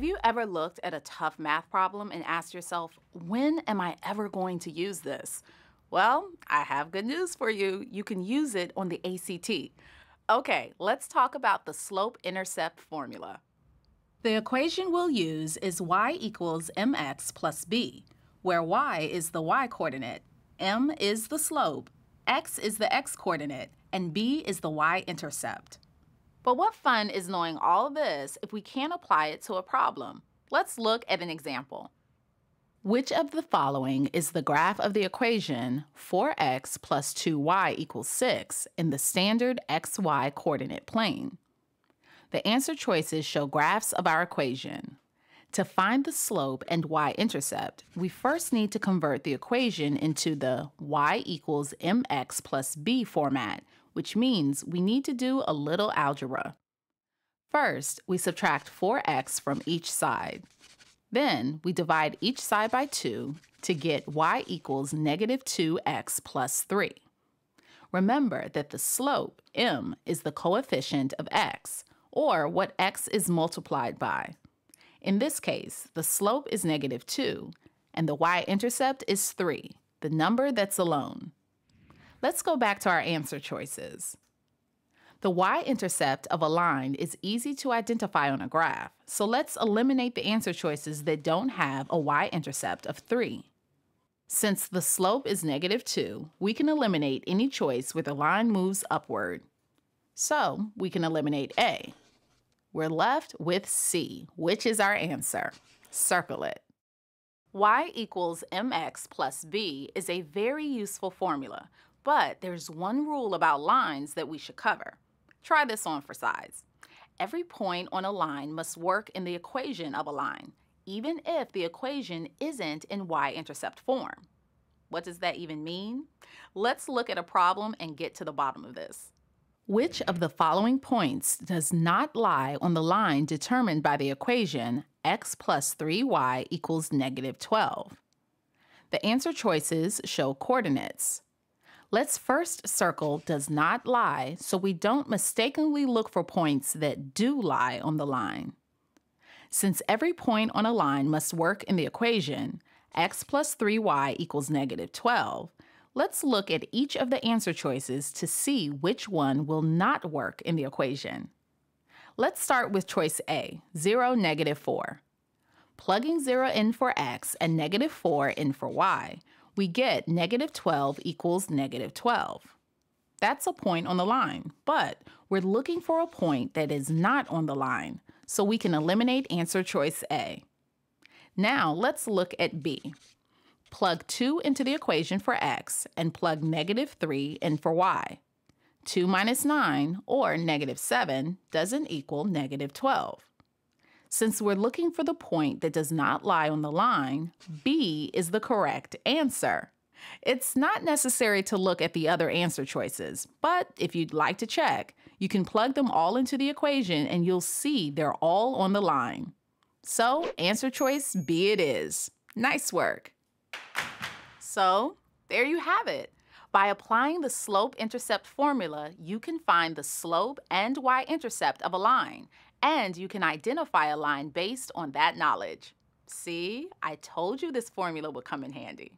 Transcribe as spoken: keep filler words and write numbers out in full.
Have you ever looked at a tough math problem and asked yourself, when am I ever going to use this? Well, I have good news for you. You can use it on the A C T. Okay, let's talk about the slope-intercept formula. The equation we'll use is y equals mx plus b, where y is the y-coordinate, m is the slope, x is the x-coordinate, and b is the y-intercept. But what fun is knowing all of this if we can't apply it to a problem? Let's look at an example. Which of the following is the graph of the equation four x plus two y equals six in the standard x y coordinate plane? The answer choices show graphs of our equation. To find the slope and y-intercept, we first need to convert the equation into the y equals mx plus b format, which means we need to do a little algebra. First, we subtract four x from each side. Then, we divide each side by two to get y equals negative two x plus three. Remember that the slope, m, is the coefficient of x, or what x is multiplied by. In this case, the slope is negative two, and the y-intercept is three, the number that's alone. Let's go back to our answer choices. The y-intercept of a line is easy to identify on a graph, so let's eliminate the answer choices that don't have a y-intercept of three. Since the slope is negative two, we can eliminate any choice where the line moves upward. So we can eliminate A. We're left with C, which is our answer. Circle it. Y equals mx plus b is a very useful formula, but there's one rule about lines that we should cover. Try this on for size. Every point on a line must work in the equation of a line, even if the equation isn't in y-intercept form. What does that even mean? Let's look at a problem and get to the bottom of this. Which of the following points does not lie on the line determined by the equation x plus three y equals negative twelve? The answer choices show coordinates. Let's first circle does not lie so we don't mistakenly look for points that do lie on the line. Since every point on a line must work in the equation x plus three y equals negative twelve, let's look at each of the answer choices to see which one will not work in the equation. Let's start with choice A, zero, negative four. Plugging zero in for x and negative four in for y, we get negative twelve equals negative twelve. That's a point on the line, but we're looking for a point that is not on the line, so we can eliminate answer choice A. Now let's look at B. Plug two into the equation for x and plug negative three in for y. two minus nine, or negative seven, doesn't equal negative twelve. Since we're looking for the point that does not lie on the line, B is the correct answer. It's not necessary to look at the other answer choices, but if you'd like to check, you can plug them all into the equation and you'll see they're all on the line. So, answer choice B it is. Nice work! So, there you have it. By applying the slope-intercept formula, you can find the slope and y-intercept of a line, and you can identify a line based on that knowledge. See, I told you this formula would come in handy.